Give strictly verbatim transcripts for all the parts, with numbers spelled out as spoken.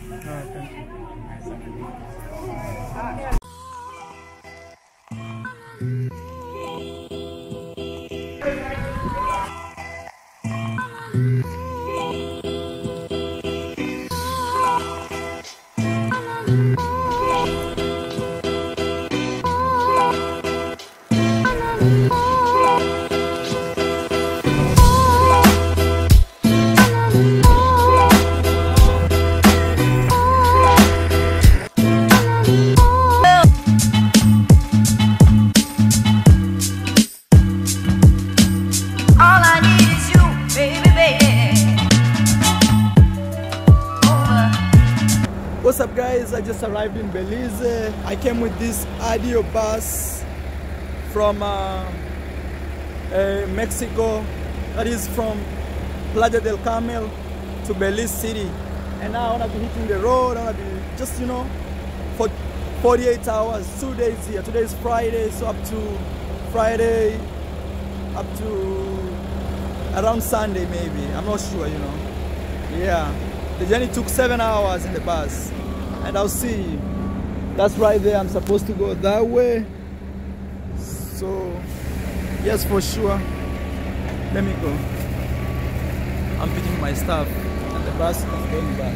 Thank you. What's up guys, I just arrived in Belize. I came with this audio bus from uh, uh, Mexico, that is from Playa del Carmen to Belize City. And now I'm gonna be hitting the road, I'm gonna be just, you know, for forty-eight hours, two days here. Today is Friday, so up to Friday, up to around Sunday maybe, I'm not sure, you know, yeah. The journey took seven hours in the bus, and I'll see. That's right there, I'm supposed to go that way. So, yes, for sure. Let me go. I'm picking my stuff, and the bus is going back.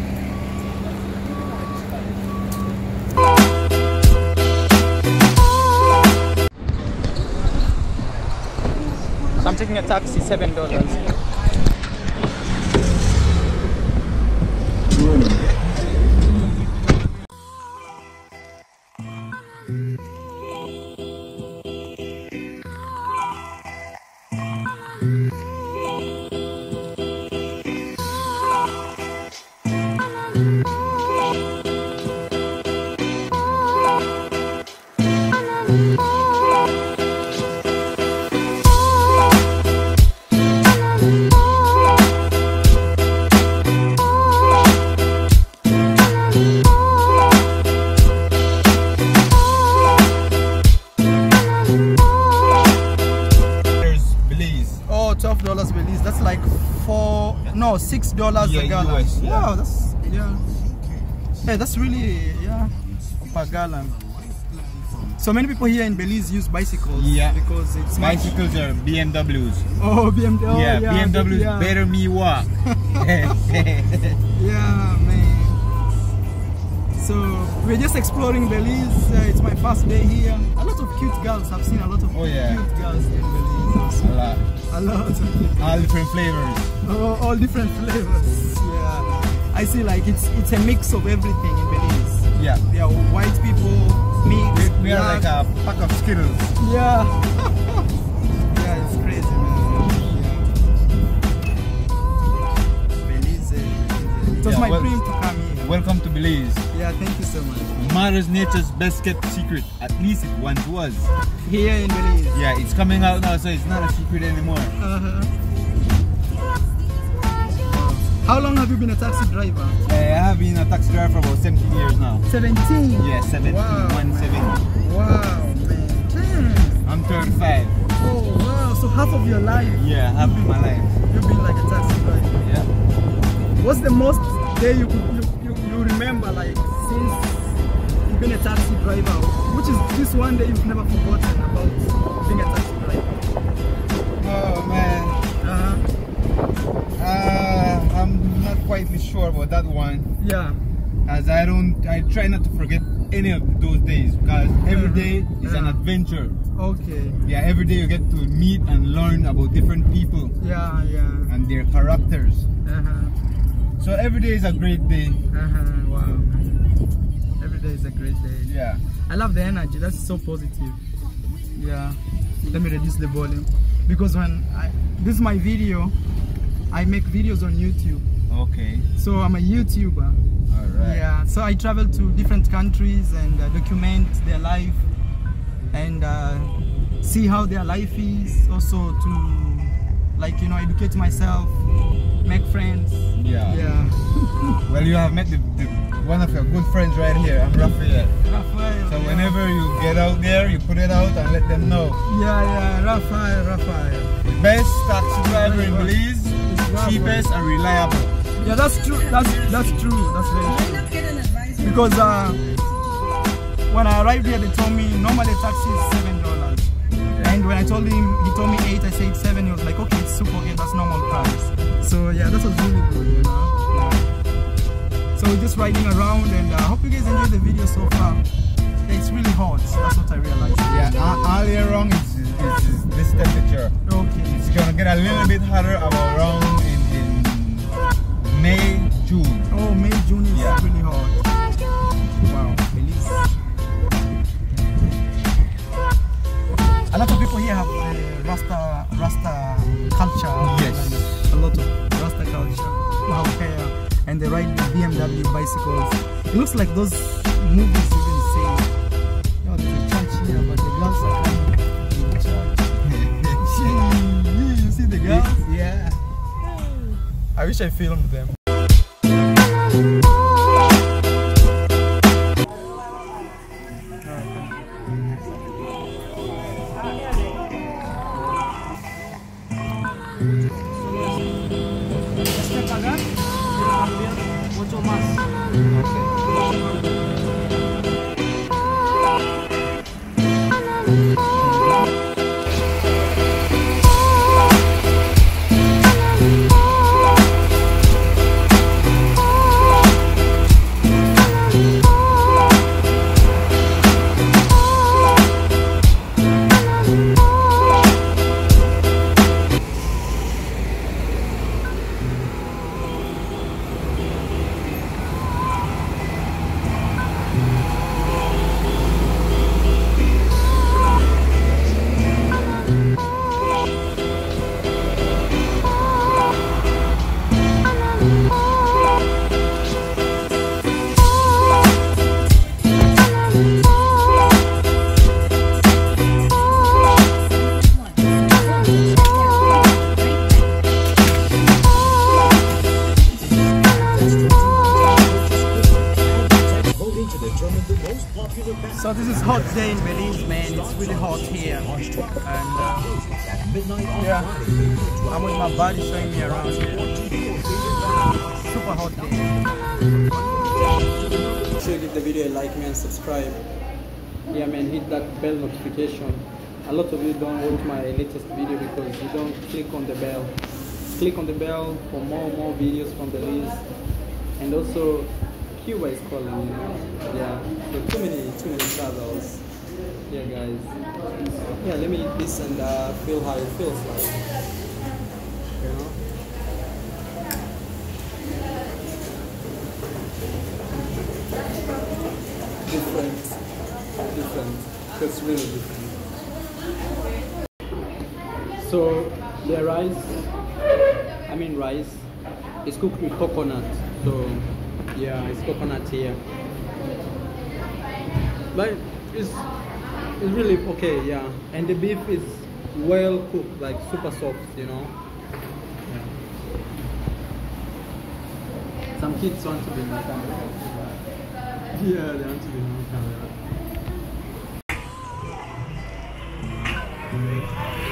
So I'm taking a taxi, seven dollars. twelve dollars Belize, that's like four, no, six dollars yeah, a gallon. U S, yeah. Wow, that's yeah. Hey, that's really yeah per gallon. So many people here in Belize use bicycles. Yeah, because it's bicycles much... are B M Ws. Oh, B M W. Yeah, yeah, B M Ws. Yeah. Better me walk. Yeah, man. So we're just exploring Belize. Uh, it's my first day here. A lot of cute girls. I've seen a lot of oh, yeah. cute girls in Belize. A lot. A lot. All different flavors. Oh, all different flavors. Yeah. I see, like it's it's a mix of everything in Belize. Yeah. There are white people, mixed. We, we are like a pack of Skittles. Yeah. Yeah, it's crazy, man. Belize. It was yeah, my well, dream to come here. Welcome to Belize. Yeah, thank you so much. Mother's nature's best kept secret. At least it once was. Here in Belize. Yeah, it's coming out now, so it's not a secret anymore. Uh-huh. How long have you been a taxi driver? Uh, I have been a taxi driver for about seventeen years now. seventeen? Yeah, seventeen. Wow, one seven. Wow, man. I'm thirty-five. Oh, wow. So half of your life? Yeah, half of my life. You've been like a taxi driver? Yeah. What's the most day you, you, you, you remember, like, since being a taxi driver, which is this one day you've never forgotten about being a taxi driver? Oh man, uh-huh. uh, I'm not quite sure about that one. Yeah, as I don't, I try not to forget any of those days because every day is yeah. an adventure. Okay. Yeah, every day you get to meet and learn about different people. Yeah, yeah. And their characters. Uh-huh. So every day is a great day. Uh-huh. Wow. It's a great day. Yeah, I love the energy. That's so positive. Yeah, let me reduce the volume because when I this is my video, I make videos on YouTube. Okay. So I'm a YouTuber. All right. Yeah. So I travel to different countries and uh, document their life and uh, see how their life is. Also to like you know educate myself, make friends. Yeah. Yeah. Well, you have met the. the one of your good friends right here. I'm Rafael. Rafael. So yeah. Whenever you get out there, you put it out and let them know. Yeah, yeah. Rafael, Rafael. The best taxi driver in Belize, cheapest and reliable. Yeah, that's true. That's that's true. That's very true. Because uh, when I arrived here, they told me normally a taxi is seven dollars, and when I told him, he told me eight. I said seven. He was like, okay, it's super okay. That's normal price. So yeah, that was really good, you know. Yeah. So we're just riding around, and I uh, hope you guys enjoyed the video so far. Yeah, it's really hot. That's what I realized. Yeah, uh, earlier on, it's, it's, it's this temperature. Okay. It's gonna get a little bit hotter around in, in May, June. Oh, May, June is yeah. really hot. Wow, Belize. A lot of people here have uh, Rasta Rasta culture. Yes. A lot of Rasta culture. Wow, hair, and they ride the B M W bicycles. It looks like those movies you've been seeing. You know, there's a church here, but the girls are coming to the church. You see the girls? Yeah. I wish I filmed them. So this is hot day in Belize, man. It's really hot here, and uh, yeah, I'm with my buddy showing me around here. Super hot day. Make sure you give the video a like, man. Subscribe. Yeah, man. Hit that bell notification. A lot of you don't watch my latest video because you don't click on the bell. Click on the bell for more and more videos from Belize, and also Cuba is calling, you know. Yeah, so too many, too many travels. Yeah, guys. Yeah, let me eat this and uh, feel how it feels like. You know. Different, different. That's really different. So the rice, I mean rice, is cooked with coconut. So. Yeah, it's coconut here, but it's it's really okay. Yeah, and the beef is well cooked, like super soft, you know. Yeah. Some kids want to be my camera. Yeah, they want to be my camera.